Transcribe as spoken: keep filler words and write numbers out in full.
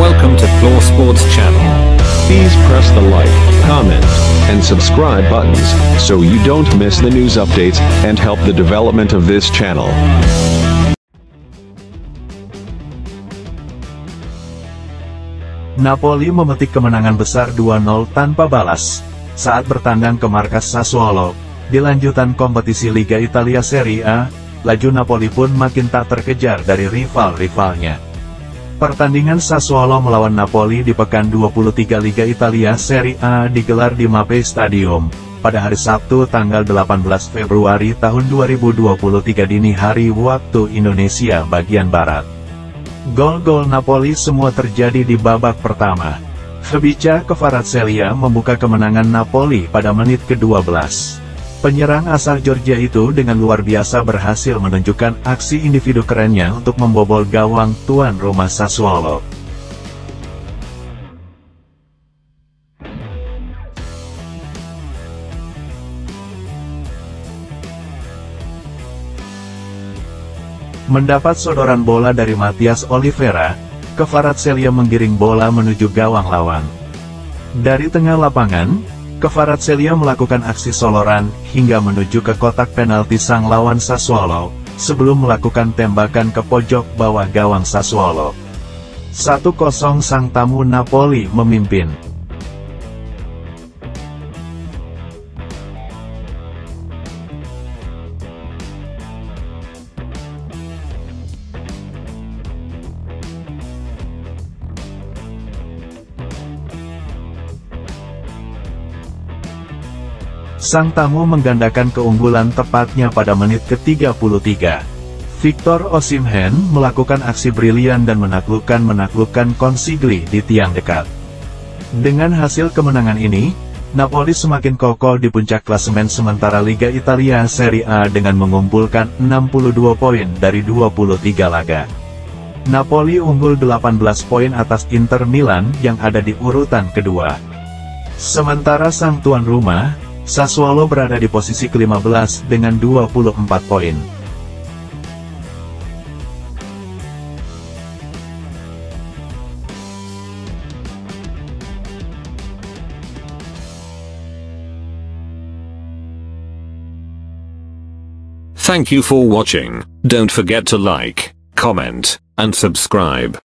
Welcome to Floor Sports Channel. Please press the like, comment, and subscribe buttons so you don't miss the news updates and help the development of this channel. Napoli memetik kemenangan besar dua nol tanpa balas saat bertandang ke markas Sassuolo. Di lanjutan kompetisi Liga Italia Serie A, laju Napoli pun makin tak terkejar dari rival-rivalnya. Pertandingan Sassuolo melawan Napoli di pekan dua puluh tiga Liga Italia Serie A digelar di Mapei Stadium pada hari Sabtu tanggal delapan belas Februari tahun dua ribu dua puluh tiga dini hari waktu Indonesia bagian barat. Gol-gol Napoli semua terjadi di babak pertama. Kvaratskhelia Kvaratskhelia membuka kemenangan Napoli pada menit ke-dua belas. Penyerang asal Georgia itu dengan luar biasa berhasil menunjukkan aksi individu kerennya untuk membobol gawang tuan rumah Sassuolo. Mendapat sodoran bola dari Matias Oliveira, Kvaratskhelia menggiring bola menuju gawang lawan. Dari tengah lapangan, Kvaratskhelia melakukan aksi soloran hingga menuju ke kotak penalti sang lawan Sassuolo, sebelum melakukan tembakan ke pojok bawah gawang Sassuolo. satu kosong sang tamu Napoli memimpin. Sang tamu menggandakan keunggulan tepatnya pada menit ke-tiga puluh tiga. Victor Osimhen melakukan aksi brilian dan menaklukkan-menaklukkan Consigli di tiang dekat. Dengan hasil kemenangan ini, Napoli semakin kokoh di puncak klasemen sementara Liga Italia Serie A dengan mengumpulkan enam puluh dua poin dari dua puluh tiga laga. Napoli unggul delapan belas poin atas Inter Milan yang ada di urutan kedua. Sementara sang tuan rumah, Sassuolo berada di posisi ke-lima belas dengan dua puluh empat poin. Thank you for watching. Don't forget to like, comment, and subscribe.